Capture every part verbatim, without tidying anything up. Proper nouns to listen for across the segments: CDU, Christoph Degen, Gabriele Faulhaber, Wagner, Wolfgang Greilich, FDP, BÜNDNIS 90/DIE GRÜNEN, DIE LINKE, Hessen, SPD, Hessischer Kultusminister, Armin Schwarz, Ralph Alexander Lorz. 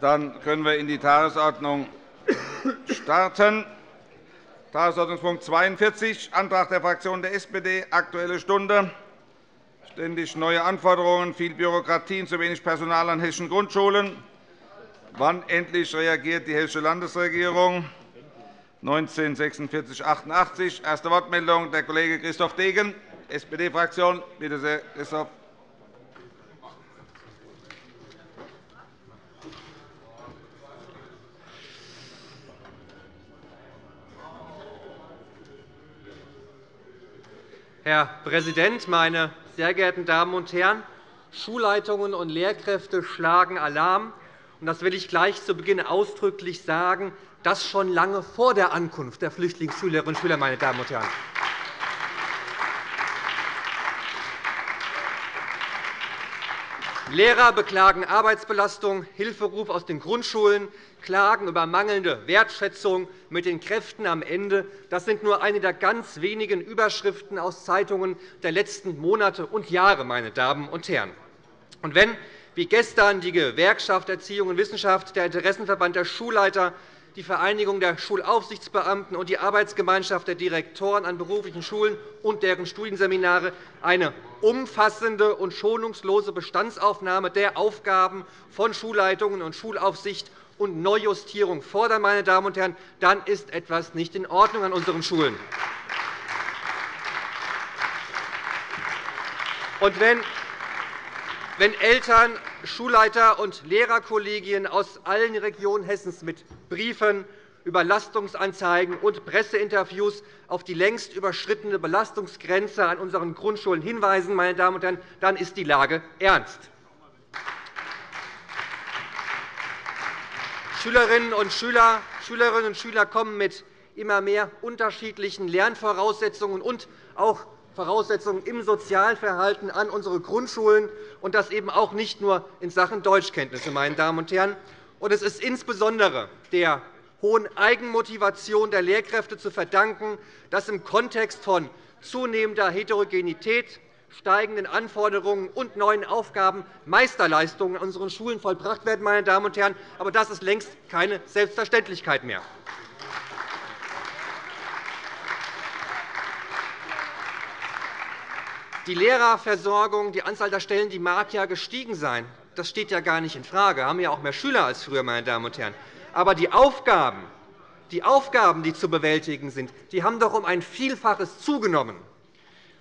Dann können wir in die Tagesordnung starten. Tagesordnungspunkt zweiundvierzig, Antrag der Fraktion der S P D, Aktuelle Stunde. Ständig neue Anforderungen, viel Bürokratie und zu wenig Personal an hessischen Grundschulen. Wann endlich reagiert die Hessische Landesregierung? neunzehn sechsundvierzig achtundachtzig. Erste Wortmeldung der Kollege Christoph Degen, S P D-Fraktion. Bitte sehr, Christoph. Herr Präsident, meine sehr geehrten Damen und Herren! Schulleitungen und Lehrkräfte schlagen Alarm. Das will ich gleich zu Beginn ausdrücklich sagen, das schon lange vor der Ankunft der Flüchtlingsschülerinnen und Schüler. Meine Damen und Herren. Lehrer beklagen Arbeitsbelastung, Hilferuf aus den Grundschulen, Klagen über mangelnde Wertschätzung mit den Kräften am Ende. Das sind nur eine der ganz wenigen Überschriften aus Zeitungen der letzten Monate und Jahre, meine Damen und Herren. Und wenn, wie gestern, die Gewerkschaft Erziehung und Wissenschaft, der Interessenverband der Schulleiter, die Vereinigung der Schulaufsichtsbeamten und die Arbeitsgemeinschaft der Direktoren an beruflichen Schulen und deren Studienseminare eine umfassende und schonungslose Bestandsaufnahme der Aufgaben von Schulleitungen und Schulaufsicht und Neujustierung fordern, meine Damen und Herren, dann ist etwas nicht in Ordnung an unseren Schulen. Und wenn Wenn Eltern, Schulleiter und Lehrerkollegien aus allen Regionen Hessens mit Briefen, Überlastungsanzeigen und Presseinterviews auf die längst überschrittene Belastungsgrenze an unseren Grundschulen hinweisen, meine Damen und Herren, dann ist die Lage ernst. Schülerinnen und Schüler, Schülerinnen und Schüler kommen mit immer mehr unterschiedlichen Lernvoraussetzungen und auch Voraussetzungen im Sozialverhalten an unsere Grundschulen, und das eben auch nicht nur in Sachen Deutschkenntnisse, meine Damen und Herren. Und es ist insbesondere der hohen Eigenmotivation der Lehrkräfte zu verdanken, dass im Kontext von zunehmender Heterogenität, steigenden Anforderungen und neuen Aufgaben Meisterleistungen an unseren Schulen vollbracht werden, meine Damen und Herren. Aber das ist längst keine Selbstverständlichkeit mehr. Die Lehrerversorgung, die Anzahl der Stellen, die mag ja gestiegen sein. Das steht ja gar nicht infrage. Wir haben ja auch mehr Schüler als früher, meine Damen und Herren. Aber die Aufgaben, die Aufgaben, die zu bewältigen sind, die haben doch um ein Vielfaches zugenommen.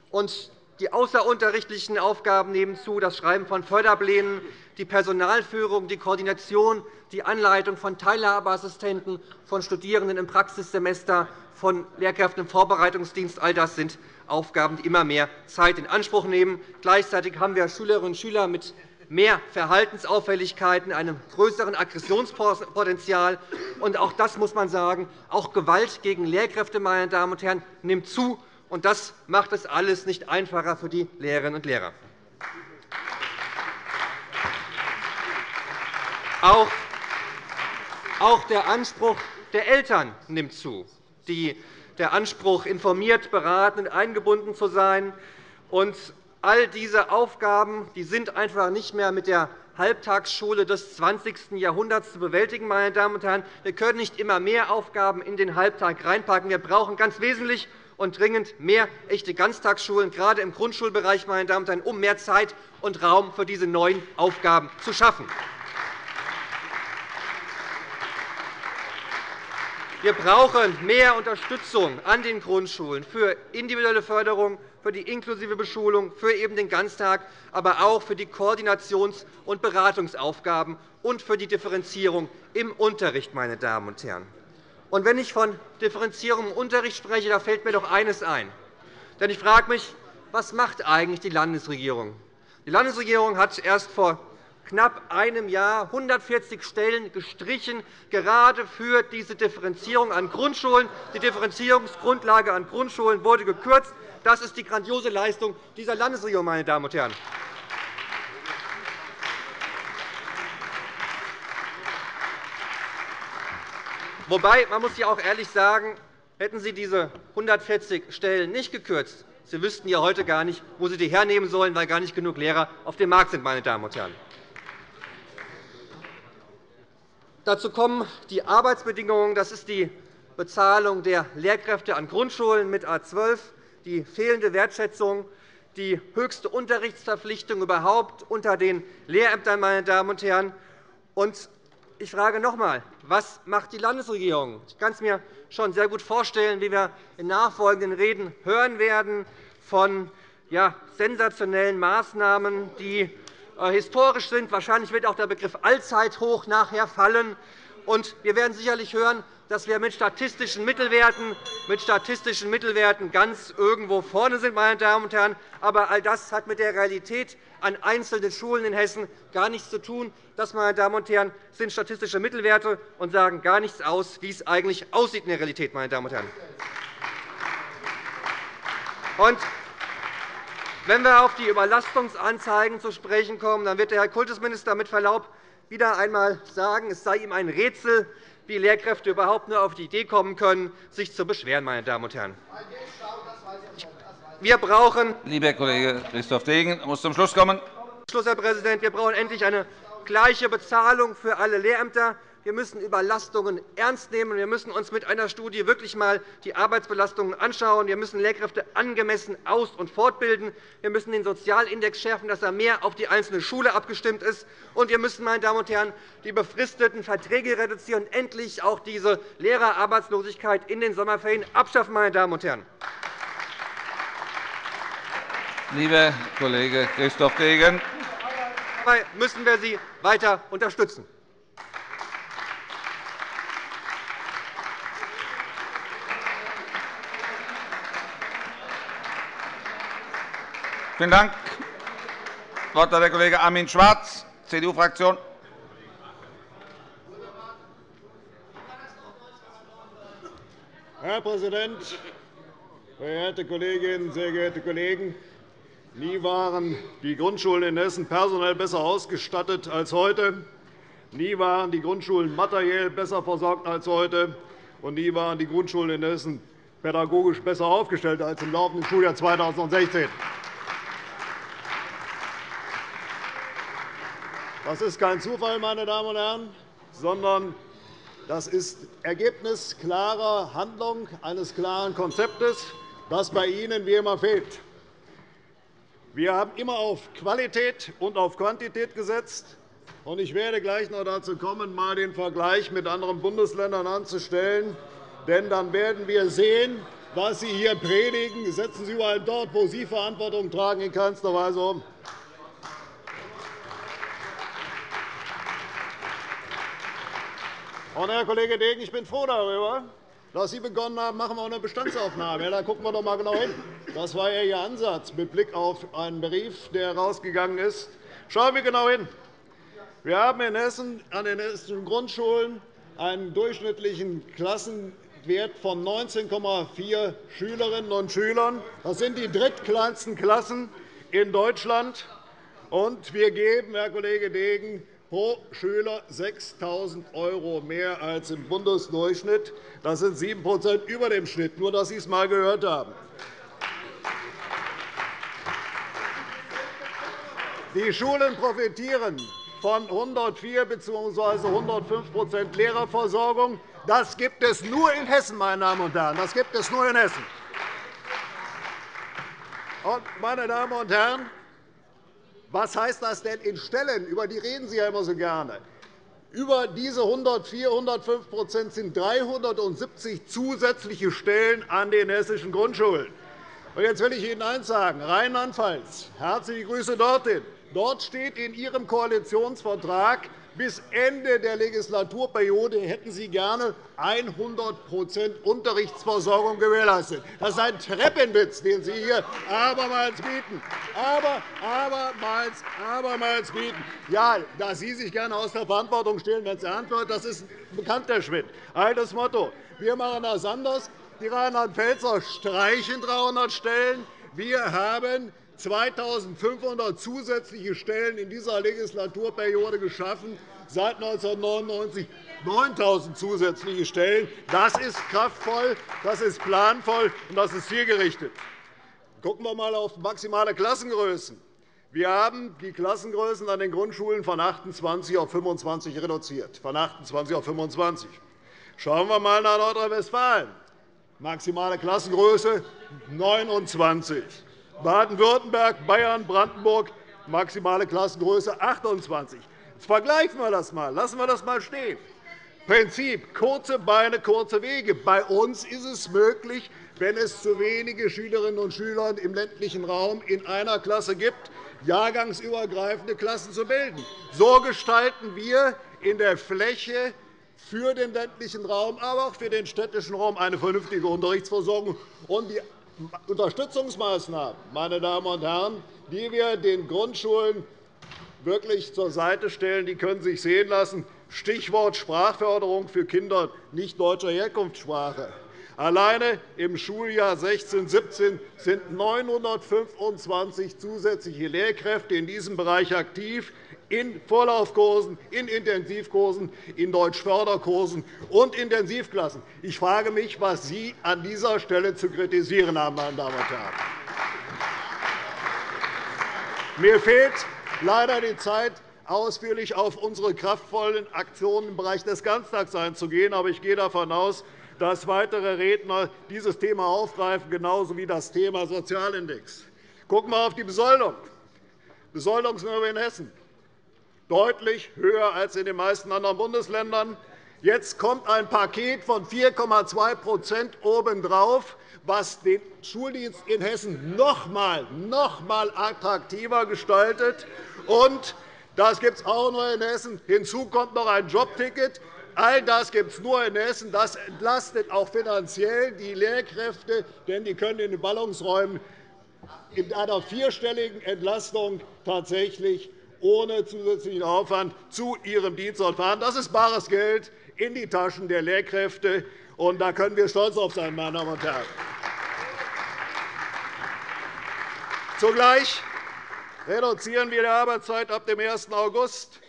Und die außerunterrichtlichen Aufgaben nehmen zu, das Schreiben von Förderplänen, die Personalführung, die Koordination, die Anleitung von Teilhabeassistenten, von Studierenden im Praxissemester, von Lehrkräften im Vorbereitungsdienst, all das sind Aufgaben, die immer mehr Zeit in Anspruch nehmen. Gleichzeitig haben wir Schülerinnen und Schüler mit mehr Verhaltensauffälligkeiten, einem größeren Aggressionspotenzial. Und auch das muss man sagen. Auch Gewalt gegen Lehrkräfte, meine Damen und Herren, nimmt zu. Und das macht es alles nicht einfacher für die Lehrerinnen und Lehrer. Auch der Anspruch der Eltern nimmt zu. Der Anspruch, informiert, beraten und eingebunden zu sein. Und all diese Aufgaben, die sind einfach nicht mehr mit der Halbtagsschule des zwanzigsten Jahrhunderts zu bewältigen, meine Damen und Herren. Wir können nicht immer mehr Aufgaben in den Halbtag reinpacken. Wir brauchen ganz wesentlich und dringend mehr echte Ganztagsschulen, gerade im Grundschulbereich, meine Damen und Herren, um mehr Zeit und Raum für diese neuen Aufgaben zu schaffen. Wir brauchen mehr Unterstützung an den Grundschulen für individuelle Förderung, für die inklusive Beschulung, für eben den Ganztag, aber auch für die Koordinations- und Beratungsaufgaben und für die Differenzierung im Unterricht, meine Damen und Herren. Und wenn ich von Differenzierung im Unterricht spreche, da fällt mir doch eines ein. Denn ich frage mich, was macht eigentlich die Landesregierung? Die Landesregierung hat erst vor knapp einem Jahr hundertvierzig Stellen gestrichen, gerade für diese Differenzierung an Grundschulen. Die Differenzierungsgrundlage an Grundschulen wurde gekürzt. Das ist die grandiose Leistung dieser Landesregierung, meine Damen und Herren. Wobei, man muss ja auch ehrlich sagen, hätten Sie diese hundertvierzig Stellen nicht gekürzt, Sie wüssten ja heute gar nicht, wo Sie die hernehmen sollen, weil gar nicht genug Lehrer auf dem Markt sind, meine Damen und Herren. Dazu kommen die Arbeitsbedingungen. Das ist die Bezahlung der Lehrkräfte an Grundschulen mit A zwölf, die fehlende Wertschätzung, die höchste Unterrichtsverpflichtung überhaupt unter den Lehrämtern, meine Damen und Herren. Und ich frage noch einmal, was macht die Landesregierung? Ich kann es mir schon sehr gut vorstellen, wie wir in nachfolgenden Reden hören werden von ja, sensationellen Maßnahmen, die äh, historisch sind. Wahrscheinlich wird auch der Begriff Allzeithoch nachher fallen. Und wir werden sicherlich hören, dass wir mit statistischen Mittelwerten, mit statistischen Mittelwerten ganz irgendwo vorne sind, meine Damen und Herren. Aber all das hat mit der Realität an einzelnen Schulen in Hessen gar nichts zu tun. Das, meine Damen und Herren, sind statistische Mittelwerte und sagen gar nichts aus, wie es eigentlich aussieht in der Realität, meine Damen und Herren. Und wenn wir auf die Überlastungsanzeigen zu sprechen kommen, dann wird der Herr Kultusminister mit Verlaub wieder einmal sagen, es sei ihm ein Rätsel, wie Lehrkräfte überhaupt nur auf die Idee kommen können, sich zu beschweren, meine Damen und Herren. Wir brauchen, lieber Kollege Christoph Degen, muss zum Schluss kommen. Schluss, Herr Präsident. Wir brauchen endlich eine gleiche Bezahlung für alle Lehrämter. Wir müssen Überlastungen ernst nehmen. Wir müssen uns mit einer Studie wirklich einmal die Arbeitsbelastungen anschauen. Wir müssen Lehrkräfte angemessen aus- und fortbilden. Wir müssen den Sozialindex schärfen, dass er mehr auf die einzelne Schule abgestimmt ist. Und wir müssen, meine Damen und Herren, die befristeten Verträge reduzieren und endlich auch diese Lehrerarbeitslosigkeit in den Sommerferien abschaffen, meine Damen und Herren. Lieber Kollege Christoph Degen, dabei müssen wir Sie weiter unterstützen. Vielen Dank. Das Wort hat der Kollege Armin Schwarz, C D U-Fraktion. Herr Präsident, verehrte Kolleginnen, sehr geehrte Kollegen! Nie waren die Grundschulen in Hessen personell besser ausgestattet als heute. Nie waren die Grundschulen materiell besser versorgt als heute. Und nie waren die Grundschulen in Hessen pädagogisch besser aufgestellt als im laufenden Schuljahr zweitausendsechzehn. Das ist kein Zufall, meine Damen und Herren, sondern das ist Ergebnis klarer Handlung, eines klaren Konzeptes, das bei Ihnen wie immer fehlt. Wir haben immer auf Qualität und auf Quantität gesetzt. Ich werde gleich noch dazu kommen, mal den Vergleich mit anderen Bundesländern anzustellen. Denn dann werden wir sehen, was Sie hier predigen. Setzen Sie überall dort, wo Sie Verantwortung tragen, in keinster Weise um. Und, Herr Kollege Degen, ich bin froh darüber, dass Sie begonnen haben, machen wir auch eine Bestandsaufnahme. Ja, da gucken wir doch mal genau hin. Das war ja Ihr Ansatz mit Blick auf einen Brief, der herausgegangen ist. Schauen wir genau hin. Wir haben in Hessen an den hessischen Grundschulen einen durchschnittlichen Klassenwert von neunzehn Komma vier Schülerinnen und Schülern. Das sind die drittkleinsten Klassen in Deutschland. Und wir geben, Herr Kollege Degen, pro Schüler sechstausend Euro mehr als im Bundesdurchschnitt. Das sind sieben Prozent über dem Schnitt, nur dass Sie es einmal gehört haben. Die Schulen profitieren von hundertvier bzw. hundertfünf Prozent Lehrerversorgung. Das gibt es nur in Hessen, meine Damen und Herren. Das gibt es nur in Hessen. Und, meine Damen und Herren, was heißt das denn in Stellen? Über die reden Sie ja immer so gerne. Über diese hundertvier, hundertfünf Prozent sind dreihundertsiebzig zusätzliche Stellen an den hessischen Grundschulen. Und jetzt will ich Ihnen eines sagen. Rheinland-Pfalz, herzliche Grüße dorthin. Dort steht in Ihrem Koalitionsvertrag, bis Ende der Legislaturperiode hätten Sie gerne hundert Prozent Unterrichtsversorgung gewährleistet. Das ist ein Treppenwitz, den Sie hier abermals bieten. Aber, abermals, abermals bieten. Ja, da Sie sich gerne aus der Verantwortung stehlen, wenn es ernst wird, das ist ein bekannter Schwind. Altes Motto. Wir machen das anders. Die Rheinland-Pfälzer streichen dreihundert Stellen. Wir haben zweitausendfünfhundert zusätzliche Stellen in dieser Legislaturperiode geschaffen, seit neunzehnhundertneunundneunzig neuntausend zusätzliche Stellen. Das ist kraftvoll, das ist planvoll und das ist zielgerichtet. Schauen wir einmal auf maximale Klassengrößen. Wir haben die Klassengrößen an den Grundschulen von achtundzwanzig auf fünfundzwanzig reduziert. Von achtundzwanzig auf fünfundzwanzig. Schauen wir einmal nach Nordrhein-Westfalen. Maximale Klassengröße neunundzwanzig. Baden-Württemberg, Bayern, Brandenburg, maximale Klassengröße achtundzwanzig. Jetzt vergleichen wir das einmal. Lassen wir das einmal stehen. Prinzip, kurze Beine, kurze Wege. Bei uns ist es möglich, wenn es zu wenige Schülerinnen und Schüler im ländlichen Raum in einer Klasse gibt, jahrgangsübergreifende Klassen zu bilden. So gestalten wir in der Fläche für den ländlichen Raum, aber auch für den städtischen Raum eine vernünftige Unterrichtsversorgung. Und die Unterstützungsmaßnahmen, meine Damen und Herren, die wir den Grundschulen wirklich zur Seite stellen, die können sich sehen lassen. Stichwort Sprachförderung für Kinder nicht deutscher Herkunftssprache. Alleine im Schuljahr sechzehn siebzehn sind neunhundertfünfundzwanzig zusätzliche Lehrkräfte in diesem Bereich aktiv, in Vorlaufkursen, in Intensivkursen, in Deutschförderkursen und Intensivklassen. Ich frage mich, was Sie an dieser Stelle zu kritisieren haben, meine Damen und Herren. Mir fehlt leider die Zeit, ausführlich auf unsere kraftvollen Aktionen im Bereich des Ganztags einzugehen, aber ich gehe davon aus, dass weitere Redner dieses Thema aufgreifen, genauso wie das Thema Sozialindex. Gucken wir auf die Besoldung. Besoldungsniveau in Hessen deutlich höher als in den meisten anderen Bundesländern. Jetzt kommt ein Paket von vier Komma zwei Prozent obendrauf, was den Schuldienst in Hessen noch einmal, noch einmal attraktiver gestaltet. Und das gibt es auch nur in Hessen. Hinzu kommt noch ein Jobticket. All das gibt es nur in Hessen. Das entlastet auch finanziell die Lehrkräfte, denn die können in den Ballungsräumen in einer vierstelligen Entlastung tatsächlich ohne zusätzlichen Aufwand zu ihrem Dienstort fahren. Das ist bares Geld in die Taschen der Lehrkräfte. Und da können wir stolz auf sein, meine Damen und Herren. Zugleich reduzieren wir die Arbeitszeit ab dem ersten August.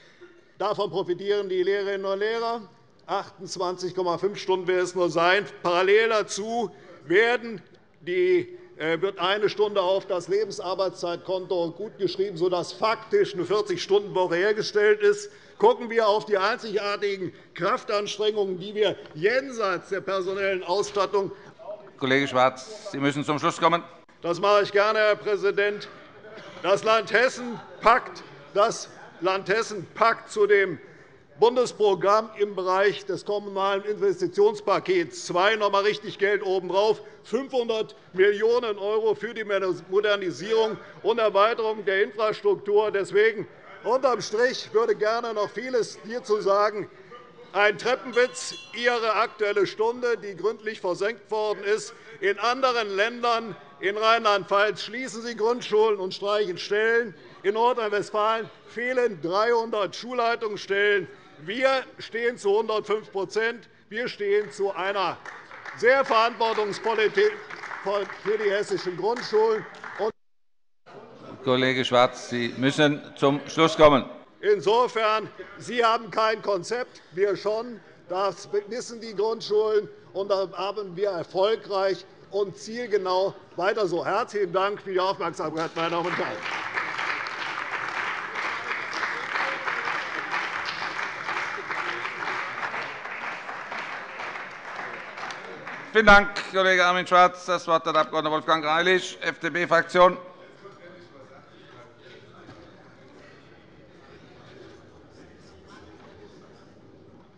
Davon profitieren die Lehrerinnen und Lehrer. achtundzwanzig Komma fünf Stunden werden es nur sein. Parallel dazu wird eine Stunde auf das Lebensarbeitszeitkonto gutgeschrieben, sodass faktisch eine vierzig-Stunden-Woche hergestellt ist. Schauen wir auf die einzigartigen Kraftanstrengungen, die wir jenseits der personellen Ausstattung. Kollege Schwarz, Sie müssen zum Schluss kommen. Das mache ich gerne, Herr Präsident. Das Land Hessen packt das Land Hessen packt zu dem Bundesprogramm im Bereich des Kommunalen Investitionspakets zwei noch einmal richtig Geld obendrauf, fünfhundert Millionen Euro für die Modernisierung und Erweiterung der Infrastruktur. Deswegen, unterm Strich, würde gerne noch vieles hier zu sagen. Ein Treppenwitz, Ihre Aktuelle Stunde, die gründlich versenkt worden ist. In anderen Ländern, in Rheinland-Pfalz, schließen Sie Grundschulen und streichen Stellen. In Nordrhein-Westfalen fehlen dreihundert Schulleitungsstellen. Wir stehen zu hundertfünf Prozent. Wir stehen zu einer sehr Verantwortungspolitik für die hessischen Grundschulen. Kollege Schwarz, Sie müssen zum Schluss kommen. Insofern, Sie haben kein Konzept, wir schon. Das wissen die Grundschulen, und da haben wir erfolgreich und zielgenau weiter so. Herzlichen Dank für die Aufmerksamkeit, meine Damen und Herren. Vielen Dank, Kollege Armin Schwarz. Das Wort hat der Abg. Wolfgang Greilich, F D P-Fraktion.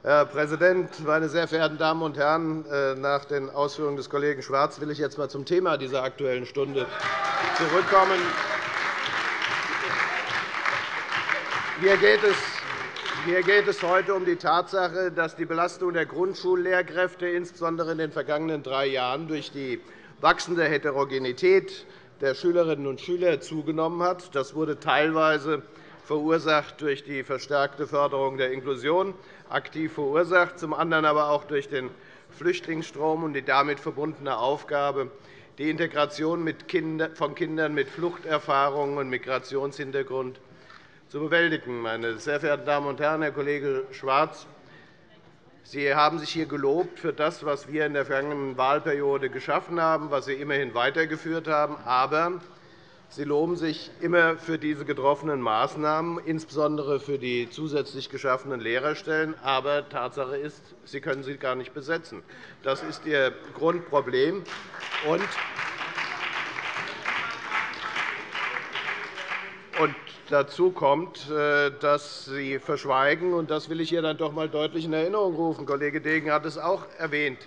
Herr Präsident, meine sehr verehrten Damen und Herren! Nach den Ausführungen des Kollegen Schwarz will ich jetzt einmal zum Thema dieser Aktuellen Stunde zurückkommen. Mir geht es heute um die Tatsache, dass die Belastung der Grundschullehrkräfte insbesondere in den vergangenen drei Jahren durch die wachsende Heterogenität der Schülerinnen und Schüler zugenommen hat. Das wurde teilweise verursacht durch die verstärkte Förderung der Inklusion, aktiv verursacht, zum anderen aber auch durch den Flüchtlingsstrom und die damit verbundene Aufgabe, die Integration von Kindern mit Fluchterfahrungen und Migrationshintergrund zu bewältigen. Meine sehr verehrten Damen und Herren, Herr Kollege Schwarz, Sie haben sich hier gelobt für das, was wir in der vergangenen Wahlperiode geschaffen haben, was Sie immerhin weitergeführt haben. Aber Sie loben sich immer für diese getroffenen Maßnahmen, insbesondere für die zusätzlich geschaffenen Lehrerstellen. Aber Tatsache ist, Sie können sie gar nicht besetzen. Das ist Ihr Grundproblem. Und dazu kommt, dass Sie verschweigen, und das will ich hier dann doch einmal deutlich in Erinnerung rufen. Kollege Degen hat es auch erwähnt.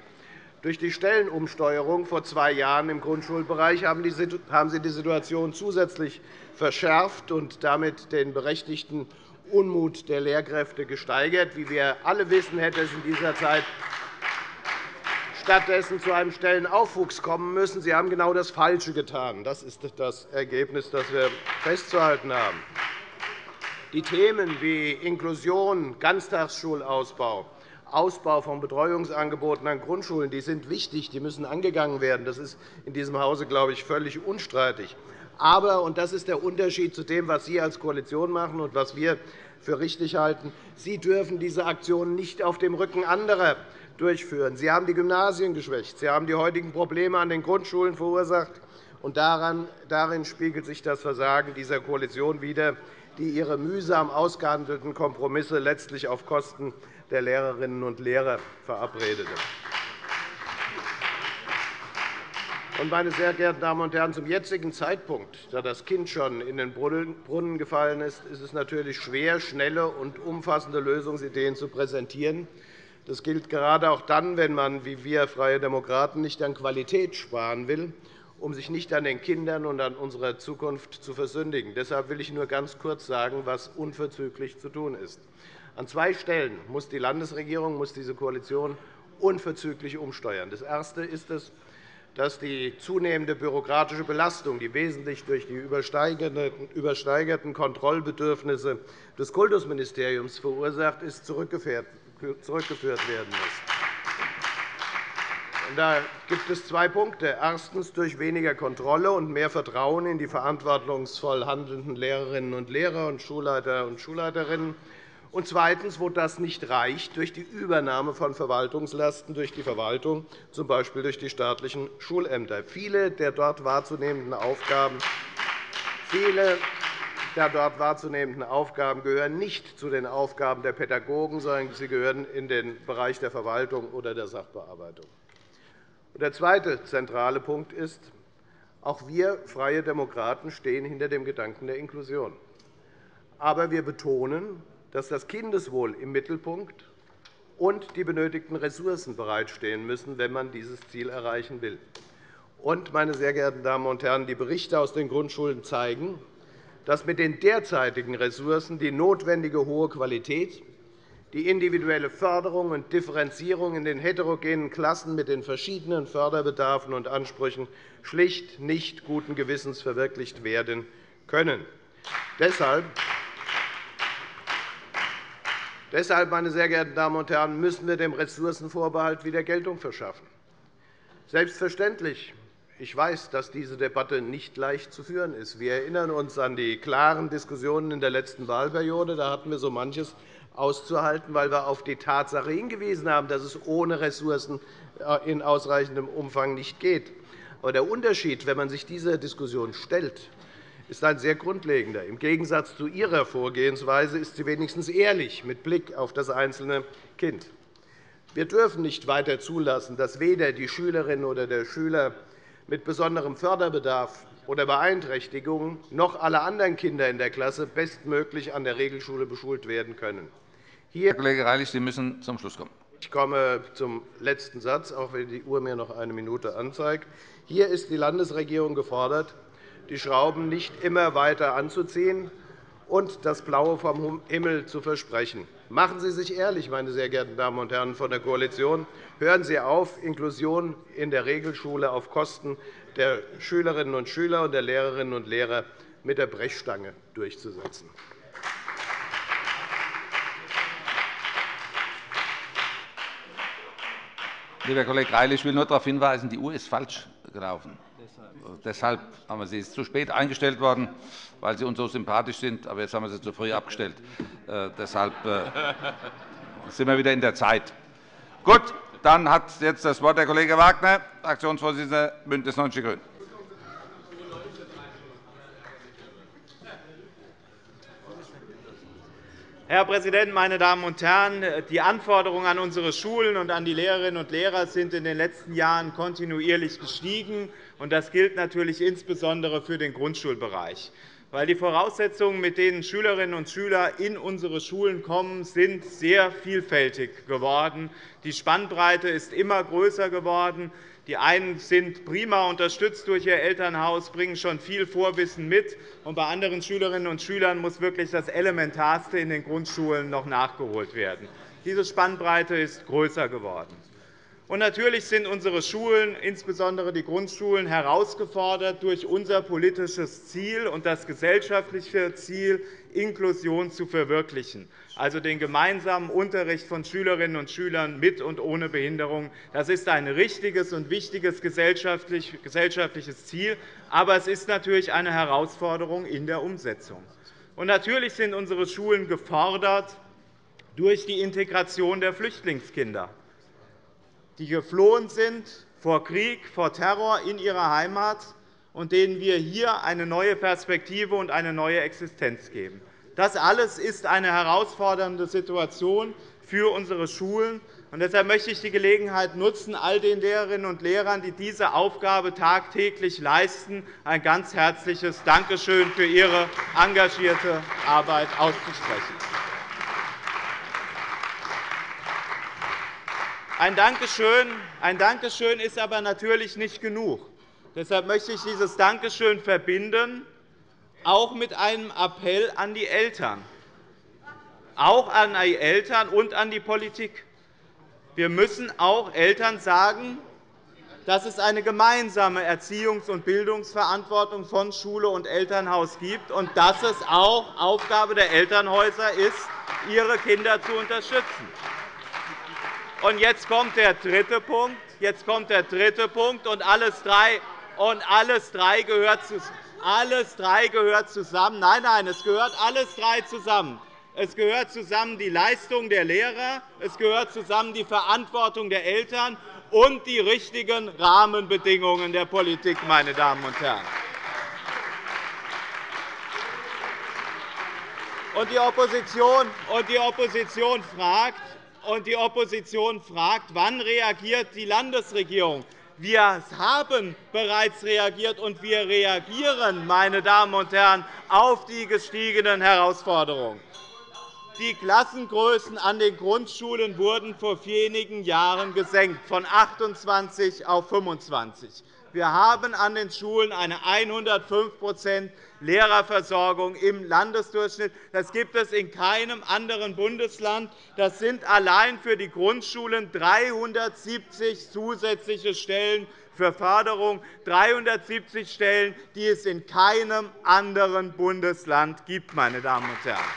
Durch die Stellenumsteuerung vor zwei Jahren im Grundschulbereich haben Sie die Situation zusätzlich verschärft und damit den berechtigten Unmut der Lehrkräfte gesteigert. Wie wir alle wissen, hätte es in dieser Zeit stattdessen zu einem Stellenaufwuchs kommen müssen. Sie haben genau das Falsche getan. Das ist das Ergebnis, das wir festzuhalten haben. Die Themen wie Inklusion, Ganztagsschulausbau, Ausbau von Betreuungsangeboten an Grundschulen, die sind wichtig, die müssen angegangen werden. Das ist in diesem Hause, glaube ich, völlig unstreitig. Aber, und das ist der Unterschied zu dem, was Sie als Koalition machen und was wir für richtig halten, Sie dürfen diese Aktionen nicht auf dem Rücken anderer durchführen. Sie haben die Gymnasien geschwächt. Sie haben die heutigen Probleme an den Grundschulen verursacht. Und darin spiegelt sich das Versagen dieser Koalition wider, die ihre mühsam ausgehandelten Kompromisse letztlich auf Kosten der Lehrerinnen und Lehrer verabredete. Meine sehr geehrten Damen und Herren, zum jetzigen Zeitpunkt, da das Kind schon in den Brunnen gefallen ist, ist es natürlich schwer, schnelle und umfassende Lösungsideen zu präsentieren. Das gilt gerade auch dann, wenn man, wie wir Freie Demokraten, nicht an Qualität sparen will, um sich nicht an den Kindern und an unserer Zukunft zu versündigen. Deshalb will ich nur ganz kurz sagen, was unverzüglich zu tun ist. An zwei Stellen muss die Landesregierung, muss diese Koalition unverzüglich umsteuern. Das Erste ist es, dass die zunehmende bürokratische Belastung, die wesentlich durch die übersteigerten Kontrollbedürfnisse des Kultusministeriums verursacht ist, zurückgeführt werden muss. Da gibt es zwei Punkte. Erstens durch weniger Kontrolle und mehr Vertrauen in die verantwortungsvoll handelnden Lehrerinnen und Lehrer und Schulleiter und Schulleiterinnen. Und zweitens, wo das nicht reicht, durch die Übernahme von Verwaltungslasten durch die Verwaltung, z. B. durch die staatlichen Schulämter. Viele der dort wahrzunehmenden Aufgaben, viele der dort wahrzunehmenden Aufgaben gehören nicht zu den Aufgaben der Pädagogen, sondern sie gehören in den Bereich der Verwaltung oder der Sachbearbeitung. Der zweite zentrale Punkt ist, auch wir Freie Demokraten stehen hinter dem Gedanken der Inklusion. Aber wir betonen, dass das Kindeswohl im Mittelpunkt und die benötigten Ressourcen bereitstehen müssen, wenn man dieses Ziel erreichen will. Und, meine sehr geehrten Damen und Herren, die Berichte aus den Grundschulen zeigen, dass mit den derzeitigen Ressourcen die notwendige hohe Qualität, die individuelle Förderung und Differenzierung in den heterogenen Klassen mit den verschiedenen Förderbedarfen und Ansprüchen schlicht nicht guten Gewissens verwirklicht werden können. Deshalb, meine sehr geehrten Damen und Herren, müssen wir dem Ressourcenvorbehalt wieder Geltung verschaffen. Selbstverständlich. Ich weiß, dass diese Debatte nicht leicht zu führen ist. Wir erinnern uns an die klaren Diskussionen in der letzten Wahlperiode. Da hatten wir so manches auszuhalten, weil wir auf die Tatsache hingewiesen haben, dass es ohne Ressourcen in ausreichendem Umfang nicht geht. Aber der Unterschied, wenn man sich dieser Diskussion stellt, ist ein sehr grundlegender. Im Gegensatz zu Ihrer Vorgehensweise ist sie wenigstens ehrlich mit Blick auf das einzelne Kind. Wir dürfen nicht weiter zulassen, dass weder die Schülerin oder der Schüler mit besonderem Förderbedarf oder Beeinträchtigungen noch alle anderen Kinder in der Klasse bestmöglich an der Regelschule beschult werden können. Hier Herr Kollege Greilich, Sie müssen zum Schluss kommen. Ich komme zum letzten Satz, auch wenn die Uhr mir noch eine Minute anzeigt. Hier ist die Landesregierung gefordert, die Schrauben nicht immer weiter anzuziehen und das Blaue vom Himmel zu versprechen. Machen Sie sich ehrlich, meine sehr geehrten Damen und Herren von der Koalition. Hören Sie auf, Inklusion in der Regelschule auf Kosten der Schülerinnen und Schüler und der Lehrerinnen und Lehrer mit der Brechstange durchzusetzen. Lieber Kollege Greilich, ich will nur darauf hinweisen, die Uhr ist falsch gelaufen. Deshalb haben wir sie ist zu spät eingestellt worden, weil Sie uns so sympathisch sind. Aber jetzt haben wir sie zu früh abgestellt. Deshalb sind wir wieder in der Zeit. Gut, dann hat jetzt das Wort der Kollege Wagner, Fraktionsvorsitzender BÜNDNIS neunzig die GRÜNEN. Herr Präsident, meine Damen und Herren! Die Anforderungen an unsere Schulen und an die Lehrerinnen und Lehrer sind in den letzten Jahren kontinuierlich gestiegen. Das gilt natürlich insbesondere für den Grundschulbereich, weil die Voraussetzungen, mit denen Schülerinnen und Schüler in unsere Schulen kommen, sind sehr vielfältig geworden. Die Spannbreite ist immer größer geworden. Die einen sind prima unterstützt durch ihr Elternhaus, bringen schon viel Vorwissen mit, und bei anderen Schülerinnen und Schülern muss wirklich das Elementarste in den Grundschulen noch nachgeholt werden. Diese Spannbreite ist größer geworden. Und natürlich sind unsere Schulen, insbesondere die Grundschulen, herausgefordert durch unser politisches Ziel und das gesellschaftliche Ziel, Inklusion zu verwirklichen, also den gemeinsamen Unterricht von Schülerinnen und Schülern mit und ohne Behinderung. Das ist ein richtiges und wichtiges gesellschaftliches Ziel, aber es ist natürlich eine Herausforderung in der Umsetzung. Und natürlich sind unsere Schulen gefordert durch die Integration der Flüchtlingskinder, die geflohen sind vor Krieg, vor Terror in ihrer Heimat, und denen wir hier eine neue Perspektive und eine neue Existenz geben. Das alles ist eine herausfordernde Situation für unsere Schulen. Deshalb möchte ich die Gelegenheit nutzen, all den Lehrerinnen und Lehrern, die diese Aufgabe tagtäglich leisten, ein ganz herzliches Dankeschön für ihre engagierte Arbeit auszusprechen. Ein Dankeschön ist aber natürlich nicht genug. Deshalb möchte ich dieses Dankeschön verbinden, auch mit einem Appell an die Eltern, auch an die Eltern und an die Politik. Wir müssen auch Eltern sagen, dass es eine gemeinsame Erziehungs- und Bildungsverantwortung von Schule und Elternhaus gibt und dass es auch Aufgabe der Elternhäuser ist, ihre Kinder zu unterstützen. Und jetzt kommt der dritte Punkt. Jetzt kommt der dritte Punkt, und alles drei, und alles drei gehört zu, alles drei gehört zusammen. Nein, nein, es gehört alles drei zusammen. Es gehört zusammen die Leistung der Lehrer, es gehört zusammen die Verantwortung der Eltern und die richtigen Rahmenbedingungen der Politik, meine Damen und Herren. Und die Opposition, und die Opposition fragt, Und die Opposition fragt, wann reagiert die Landesregierung? Wir haben bereits reagiert, und wir reagieren, meine Damen und Herren, auf die gestiegenen Herausforderungen. Die Klassengrößen an den Grundschulen wurden vor wenigen Jahren gesenkt, von achtundzwanzig auf fünfundzwanzig. Wir haben an den Schulen eine hundertfünf Prozent Lehrerversorgung im Landesdurchschnitt. Das gibt es in keinem anderen Bundesland. Das sind allein für die Grundschulen dreihundertsiebzig zusätzliche Stellen für Förderung, dreihundertsiebzig Stellen, die es in keinem anderen Bundesland gibt, meine Damen und Herren.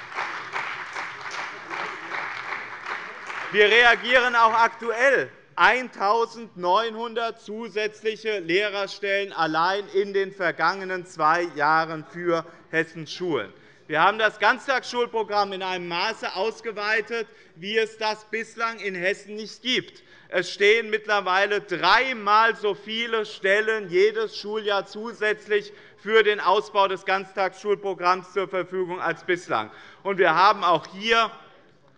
Wir reagieren auch aktuell. eintausendneunhundert zusätzliche Lehrerstellen allein in den vergangenen zwei Jahren für Hessens Schulen. Wir haben das Ganztagsschulprogramm in einem Maße ausgeweitet, wie es das bislang in Hessen nicht gibt. Es stehen mittlerweile dreimal so viele Stellen jedes Schuljahr zusätzlich für den Ausbau des Ganztagsschulprogramms zur Verfügung als bislang. Wir haben auch hier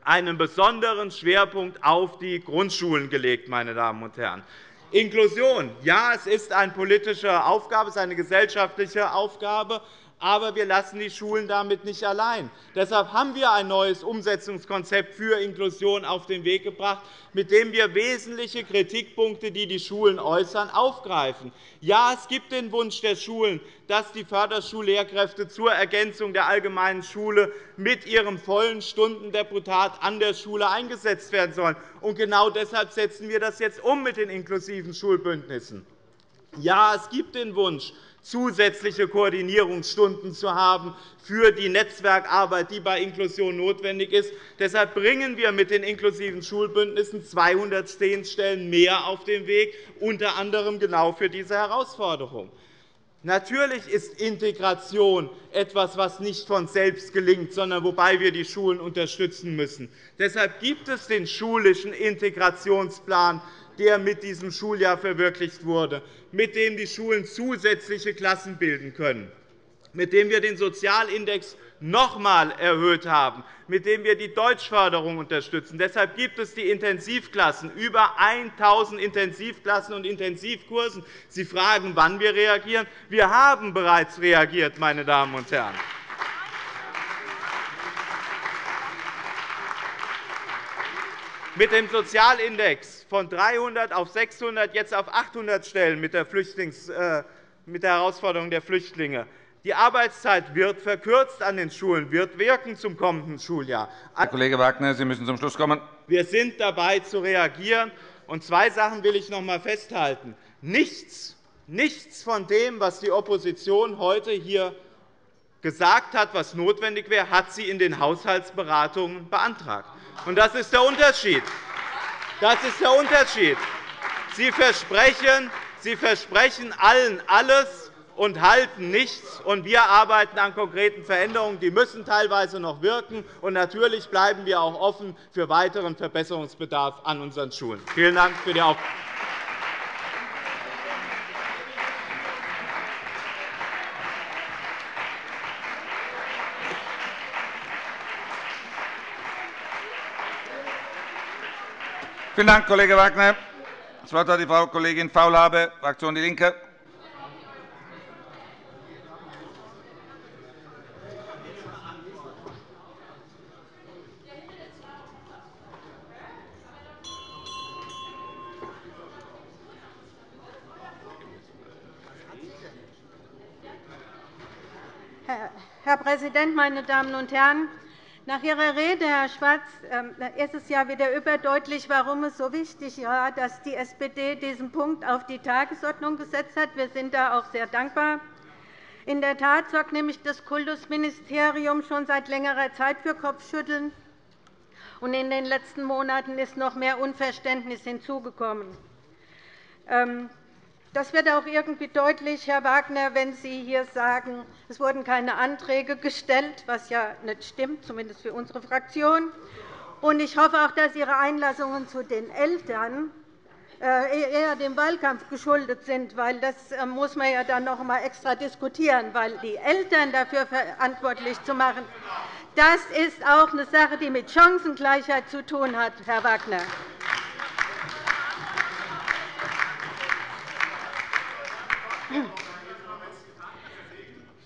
einen besonderen Schwerpunkt auf die Grundschulen gelegt, meine Damen und Herren. Inklusion, ja, es ist eine politische Aufgabe, es ist eine gesellschaftliche Aufgabe, aber wir lassen die Schulen damit nicht allein. Deshalb haben wir ein neues Umsetzungskonzept für Inklusion auf den Weg gebracht, mit dem wir wesentliche Kritikpunkte, die die Schulen äußern, aufgreifen. Ja, es gibt den Wunsch der Schulen, dass die Förderschullehrkräfte zur Ergänzung der allgemeinen Schule mit ihrem vollen Stundendeputat an der Schule eingesetzt werden sollen. Und genau deshalb setzen wir das jetzt um mit den inklusiven Schulbündnissen. Ja, es gibt den Wunsch, zusätzliche Koordinierungsstunden zu haben für die Netzwerkarbeit, die bei Inklusion notwendig ist. Deshalb bringen wir mit den inklusiven Schulbündnissen zweihundertzehn Stellen mehr auf den Weg, unter anderem genau für diese Herausforderung. Natürlich ist Integration etwas, was nicht von selbst gelingt, sondern wobei wir die Schulen unterstützen müssen. Deshalb gibt es den schulischen Integrationsplan, der mit diesem Schuljahr verwirklicht wurde, mit dem die Schulen zusätzliche Klassen bilden können, mit dem wir den Sozialindex noch einmal erhöht haben, mit dem wir die Deutschförderung unterstützen. Deshalb gibt es die Intensivklassen, über tausend Intensivklassen und Intensivkursen. Sie fragen, wann wir reagieren. Wir haben bereits reagiert, meine Damen und Herren. Mit dem Sozialindex von dreihundert auf sechshundert, jetzt auf achthundert Stellen mit der, Flüchtlings-, äh, mit der Herausforderung der Flüchtlinge. Die Arbeitszeit wird verkürzt an den Schulen, wird wirken zum kommenden Schuljahr. Herr Kollege Wagner, Sie müssen zum Schluss kommen. Wir sind dabei, zu reagieren. Und zwei Sachen will ich noch einmal festhalten. Nichts, nichts von dem, was die Opposition heute hier gesagt hat, was notwendig wäre, hat sie in den Haushaltsberatungen beantragt. Und das ist der Unterschied. Das ist der Unterschied. Sie versprechen, Sie versprechen allen alles und halten nichts. Und wir arbeiten an konkreten Veränderungen. Die müssen teilweise noch wirken. Und natürlich bleiben wir auch offen für weiteren Verbesserungsbedarf an unseren Schulen. Vielen Dank für die Aufmerksamkeit. Vielen Dank, Kollege Wagner. Das Wort hat die Frau Kollegin Faulhaber, Fraktion DIE LINKE. Herr Präsident, meine Damen und Herren! Nach Ihrer Rede, Herr Schwarz, ist es ja wieder überdeutlich, warum es so wichtig war, dass die S P D diesen Punkt auf die Tagesordnung gesetzt hat. Wir sind da auch sehr dankbar. In der Tat sorgt nämlich das Kultusministerium schon seit längerer Zeit für Kopfschütteln. Und in den letzten Monaten ist noch mehr Unverständnis hinzugekommen. Das wird auch irgendwie deutlich, Herr Wagner, wenn Sie hier sagen, es wurden keine Anträge gestellt, was ja nicht stimmt, zumindest für unsere Fraktion. Ich hoffe auch, dass Ihre Einlassungen zu den Eltern eher dem Wahlkampf geschuldet sind, weil das muss man ja dann noch einmal extra diskutieren, weil die Eltern dafür verantwortlich zu machen, das ist auch eine Sache, die mit Chancengleichheit zu tun hat, Herr Wagner.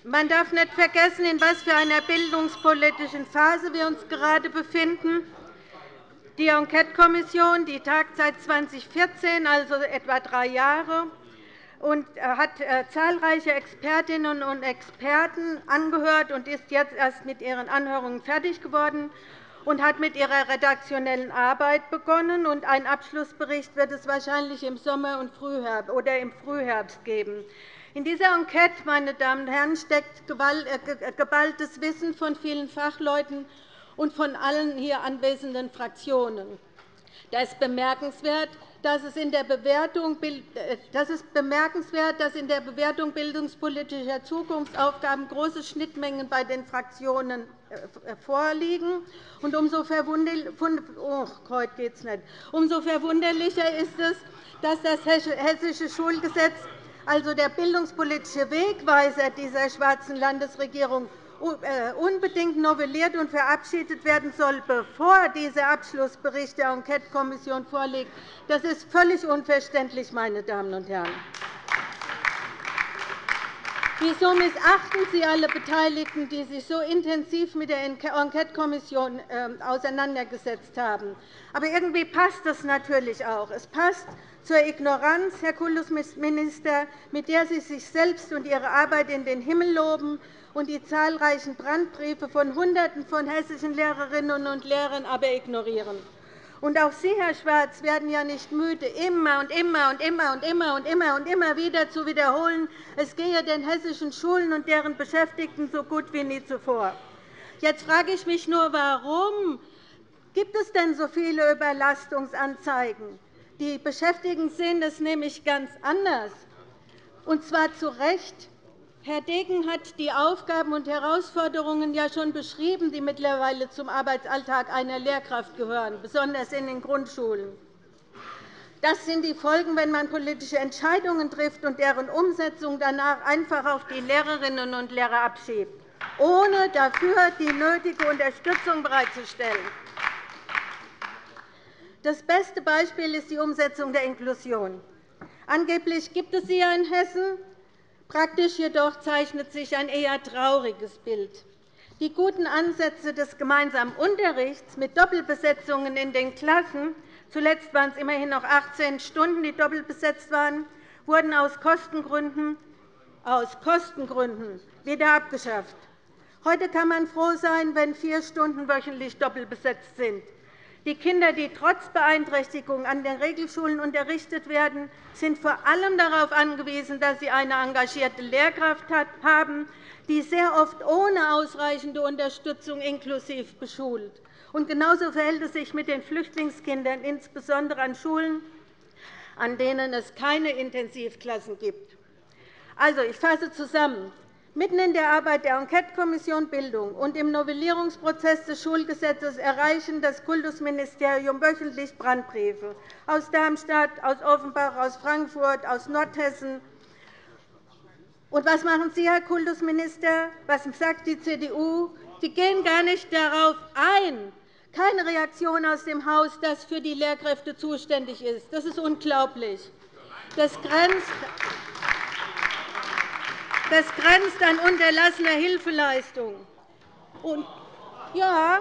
Man darf nicht vergessen, in was für einer bildungspolitischen Phase wir uns gerade befinden. Die Enquetekommission, die tagt seit zweitausendvierzehn, also etwa drei Jahre, und hat zahlreiche Expertinnen und Experten angehört und ist jetzt erst mit ihren Anhörungen fertig geworden und hat mit ihrer redaktionellen Arbeit begonnen. Ein Abschlussbericht wird es wahrscheinlich im Sommer und Frühherbst oder im Frühherbst geben. In dieser Enquete, meine Damen und Herren, steckt geballtes Wissen von vielen Fachleuten und von allen hier anwesenden Fraktionen. Da ist bemerkenswert, dass es in der Bewertung bildungspolitischer Zukunftsaufgaben große Schnittmengen bei den Fraktionen vorliegen. Und umso verwunderlicher ist es, dass das Hessische Schulgesetz, also der bildungspolitische Wegweiser dieser schwarzen Landesregierung, unbedingt novelliert und verabschiedet werden soll, bevor dieser Abschlussbericht der Enquetekommission vorliegt. Das ist völlig unverständlich, meine Damen und Herren. Wieso missachten Sie alle Beteiligten, die sich so intensiv mit der Enquetekommission auseinandergesetzt haben? Aber irgendwie passt das natürlich auch. Es passt zur Ignoranz, Herr Kultusminister, mit der Sie sich selbst und Ihre Arbeit in den Himmel loben und die zahlreichen Brandbriefe von Hunderten von hessischen Lehrerinnen und Lehrern aber ignorieren. Und auch Sie, Herr Schwarz, werden ja nicht müde, immer und immer und immer und immer und immer und immer wieder zu wiederholen, es gehe den hessischen Schulen und deren Beschäftigten so gut wie nie zuvor. Jetzt frage ich mich nur, warum gibt es denn so viele Überlastungsanzeigen? Die Beschäftigten sehen das nämlich ganz anders, und zwar zu Recht. Herr Degen hat die Aufgaben und Herausforderungen ja schon beschrieben, die mittlerweile zum Arbeitsalltag einer Lehrkraft gehören, besonders in den Grundschulen. Das sind die Folgen, wenn man politische Entscheidungen trifft und deren Umsetzung danach einfach auf die Lehrerinnen und Lehrer abschiebt. ohne dafür die nötige Unterstützung bereitzustellen. Das beste Beispiel ist die Umsetzung der Inklusion. Angeblich gibt es sie ja in Hessen. Praktisch jedoch zeichnet sich ein eher trauriges Bild. Die guten Ansätze des gemeinsamen Unterrichts mit Doppelbesetzungen in den Klassen, zuletzt waren es immerhin noch achtzehn Stunden, die doppelt besetzt waren, wurden aus Kostengründen, aus Kostengründen wieder abgeschafft. Heute kann man froh sein, wenn vier Stunden wöchentlich doppelt besetzt sind. Die Kinder, die trotz Beeinträchtigung an den Regelschulen unterrichtet werden, sind vor allem darauf angewiesen, dass sie eine engagierte Lehrkraft haben, die sehr oft ohne ausreichende Unterstützung inklusiv beschult. Und genauso verhält es sich mit den Flüchtlingskindern, insbesondere an Schulen, an denen es keine Intensivklassen gibt. Also, ich fasse zusammen. Mitten in der Arbeit der Enquetekommission Bildung und im Novellierungsprozess des Schulgesetzes erreichen das Kultusministerium wöchentlich Brandbriefe aus Darmstadt, aus Offenbach, aus Frankfurt, aus Nordhessen. Und was machen Sie, Herr Kultusminister? Was sagt die C D U? Sie gehen gar nicht darauf ein. Keine Reaktion aus dem Haus, das für die Lehrkräfte zuständig ist. Das ist unglaublich. Das grenzt Das grenzt an unterlassener Hilfeleistung. Und, ja,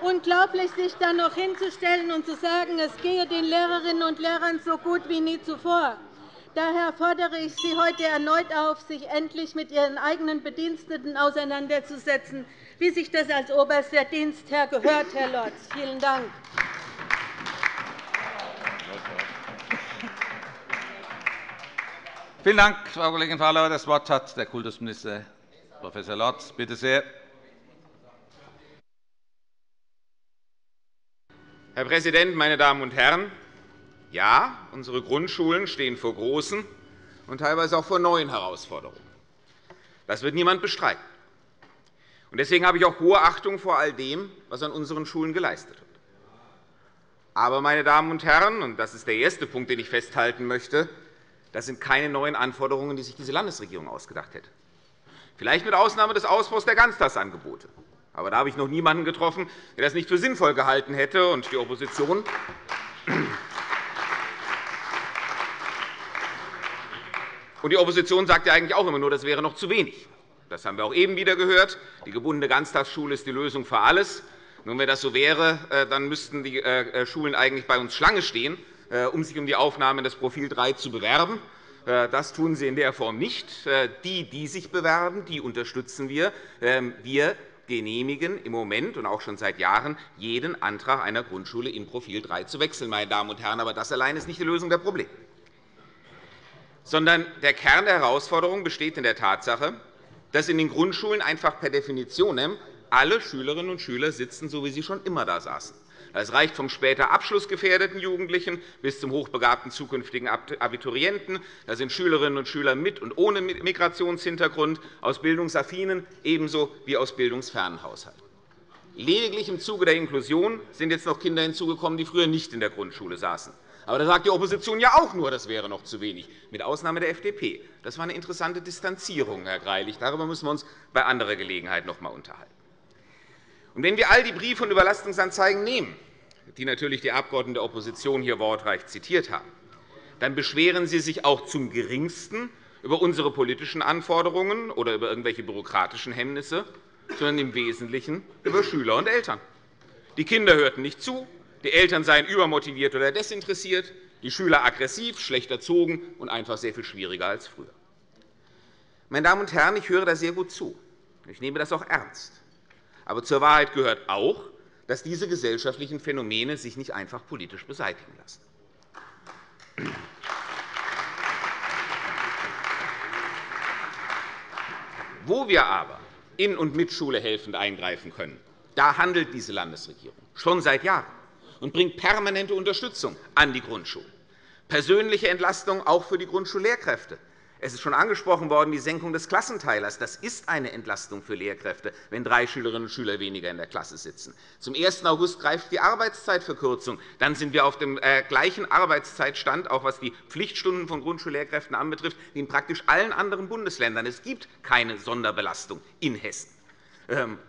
unglaublich, sich dann noch hinzustellen und zu sagen, es gehe den Lehrerinnen und Lehrern so gut wie nie zuvor. Daher fordere ich Sie heute erneut auf, sich endlich mit Ihren eigenen Bediensteten auseinanderzusetzen, wie sich das als oberster Dienstherr gehört, Herr Lorz. Vielen Dank. Vielen Dank, Frau Kollegin Faulhaber. Das Wort hat der Kultusminister Professor Lorz. Bitte sehr. Herr Präsident, meine Damen und Herren! Ja, unsere Grundschulen stehen vor großen und teilweise auch vor neuen Herausforderungen. Das wird niemand bestreiten. Deswegen habe ich auch hohe Achtung vor all dem, was an unseren Schulen geleistet wird. Aber, meine Damen und Herren, und das ist der erste Punkt, den ich festhalten möchte, das sind keine neuen Anforderungen, die sich diese Landesregierung ausgedacht hätte. Vielleicht mit Ausnahme des Ausbaus der Ganztagsangebote. Aber da habe ich noch niemanden getroffen, der das nicht für sinnvoll gehalten hätte. Und die Opposition Und die Opposition sagt ja eigentlich auch immer nur, das wäre noch zu wenig. Das haben wir auch eben wieder gehört. Die gebundene Ganztagsschule ist die Lösung für alles. Nun, wenn das so wäre, dann müssten die Schulen eigentlich bei uns Schlange stehen, um sich um die Aufnahme in das Profil drei zu bewerben. Das tun sie in der Form nicht. Die, die sich bewerben, die unterstützen wir. Wir genehmigen im Moment und auch schon seit Jahren jeden Antrag einer Grundschule in Profil drei zu wechseln, meine Damen und Herren. Aber das allein ist nicht die Lösung der Probleme. Sondern der Kern der Herausforderung besteht in der Tatsache, dass in den Grundschulen einfach per Definition alle Schülerinnen und Schüler sitzen, so wie sie schon immer da saßen. Das reicht vom später abschlussgefährdeten Jugendlichen bis zum hochbegabten zukünftigen Abiturienten. Da sind Schülerinnen und Schüler mit und ohne Migrationshintergrund, aus bildungsaffinen ebenso wie aus bildungsfernen Haushalten. Lediglich im Zuge der Inklusion sind jetzt noch Kinder hinzugekommen, die früher nicht in der Grundschule saßen. Aber da sagt die Opposition ja auch nur, das wäre noch zu wenig, mit Ausnahme der F D P. Das war eine interessante Distanzierung, Herr Greilich. Darüber müssen wir uns bei anderer Gelegenheit noch einmal unterhalten. Und wenn wir all die Briefe und Überlastungsanzeigen nehmen, die natürlich die Abgeordneten der Opposition hier wortreich zitiert haben, dann beschweren sie sich auch zum Geringsten über unsere politischen Anforderungen oder über irgendwelche bürokratischen Hemmnisse, sondern im Wesentlichen über Schüler und Eltern. Die Kinder hörten nicht zu, die Eltern seien übermotiviert oder desinteressiert, die Schüler aggressiv, schlecht erzogen und einfach sehr viel schwieriger als früher. Meine Damen und Herren, ich höre da sehr gut zu. Ich nehme das auch ernst. Aber zur Wahrheit gehört auch, dass diese gesellschaftlichen Phänomene sich nicht einfach politisch beseitigen lassen. Wo wir aber in und mit Schule helfend eingreifen können, da handelt diese Landesregierung schon seit Jahren und bringt permanente Unterstützung an die Grundschulen. Persönliche Entlastung auch für die Grundschullehrkräfte. Es ist schon angesprochen worden, die Senkung des Klassenteilers. Das ist eine Entlastung für Lehrkräfte, wenn drei Schülerinnen und Schüler weniger in der Klasse sitzen. Zum ersten August greift die Arbeitszeitverkürzung. Dann sind wir auf dem gleichen Arbeitszeitstand, auch was die Pflichtstunden von Grundschullehrkräften anbetrifft, wie in praktisch allen anderen Bundesländern. Es gibt keine Sonderbelastung in Hessen.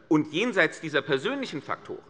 Und jenseits dieser persönlichen Faktoren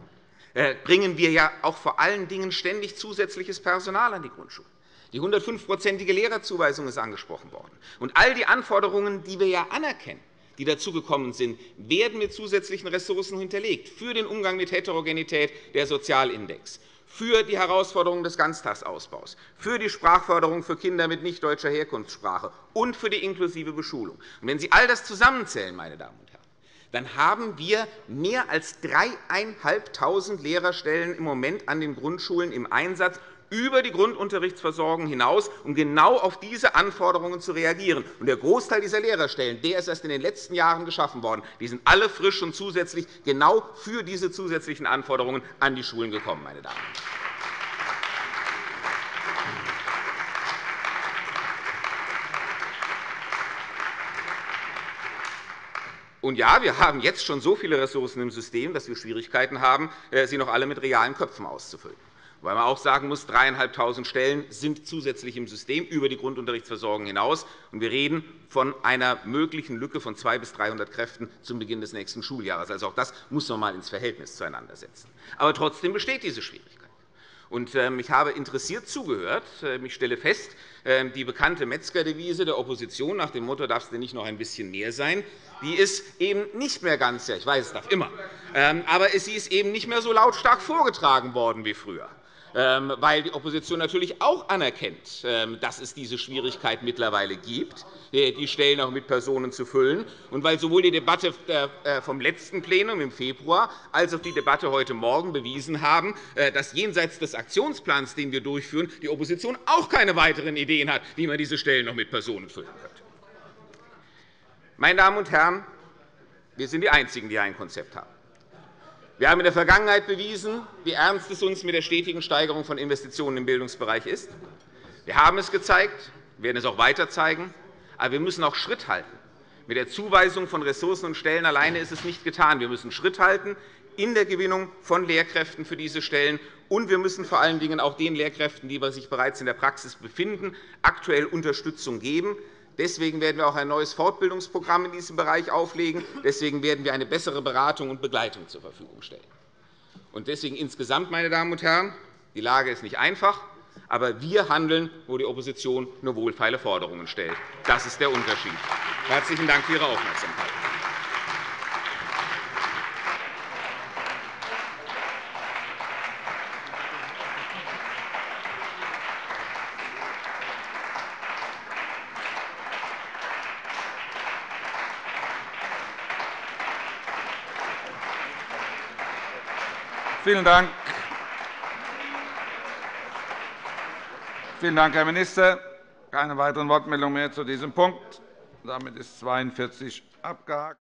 bringen wir ja auch vor allen Dingen ständig zusätzliches Personal an die Grundschulen. Die hundertfünfprozentige Lehrerzuweisung ist angesprochen worden. Und all die Anforderungen, die wir ja anerkennen, die dazugekommen sind, werden mit zusätzlichen Ressourcen hinterlegt, für den Umgang mit Heterogenität, der Sozialindex, für die Herausforderungen des Ganztagsausbaus, für die Sprachförderung für Kinder mit nichtdeutscher Herkunftssprache und für die inklusive Beschulung. Und wenn Sie all das zusammenzählen, meine Damen und Herren, dann haben wir mehr als dreitausendfünfhundert Lehrerstellen im Moment an den Grundschulen im Einsatz, über die Grundunterrichtsversorgung hinaus, um genau auf diese Anforderungen zu reagieren. Und der Großteil dieser Lehrerstellen, der ist erst in den letzten Jahren geschaffen worden. Die sind alle frisch und zusätzlich genau für diese zusätzlichen Anforderungen an die Schulen gekommen, meine Damen und Herren. Und ja, wir haben jetzt schon so viele Ressourcen im System, dass wir Schwierigkeiten haben, sie noch alle mit realen Köpfen auszufüllen. Weil man auch sagen muss, dreitausendfünfhundert Stellen sind zusätzlich im System über die Grundunterrichtsversorgung hinaus. Und wir reden von einer möglichen Lücke von zweihundert bis dreihundert Kräften zum Beginn des nächsten Schuljahres. Also auch das muss man einmal ins Verhältnis zueinander setzen. Aber trotzdem besteht diese Schwierigkeit. Und ich habe interessiert zugehört. Ich stelle fest, die bekannte Metzgerdevise der Opposition nach dem Motto, darf es denn nicht noch ein bisschen mehr sein, die ist eben nicht mehr ganz, ja, ich weiß, es darf immer, aber sie ist eben nicht mehr so lautstark vorgetragen worden wie früher, weil die Opposition natürlich auch anerkennt, dass es diese Schwierigkeit mittlerweile gibt, die Stellen auch mit Personen zu füllen, und weil sowohl die Debatte vom letzten Plenum im Februar als auch die Debatte heute Morgen bewiesen haben, dass jenseits des Aktionsplans, den wir durchführen, die Opposition auch keine weiteren Ideen hat, wie man diese Stellen noch mit Personen füllen könnte. Meine Damen und Herren, wir sind die Einzigen, die ein Konzept haben. Wir haben in der Vergangenheit bewiesen, wie ernst es uns mit der stetigen Steigerung von Investitionen im Bildungsbereich ist. Wir haben es gezeigt, werden es auch weiter zeigen. Aber wir müssen auch Schritt halten. Mit der Zuweisung von Ressourcen und Stellen alleine ist es nicht getan. Wir müssen Schritt halten in der Gewinnung von Lehrkräften für diese Stellen. Und wir müssen vor allen Dingen auch den Lehrkräften, die sich bereits in der Praxis befinden, aktuell Unterstützung geben. Deswegen werden wir auch ein neues Fortbildungsprogramm in diesem Bereich auflegen. Deswegen werden wir eine bessere Beratung und Begleitung zur Verfügung stellen. Und deswegen insgesamt, meine Damen und Herren, die Lage ist nicht einfach, aber wir handeln, wo die Opposition nur wohlfeile Forderungen stellt. Das ist der Unterschied. Herzlichen Dank für Ihre Aufmerksamkeit. Vielen Dank. Vielen Dank, Herr Minister. Keine weiteren Wortmeldungen mehr zu diesem Punkt. Damit ist zweiundvierzig abgehakt.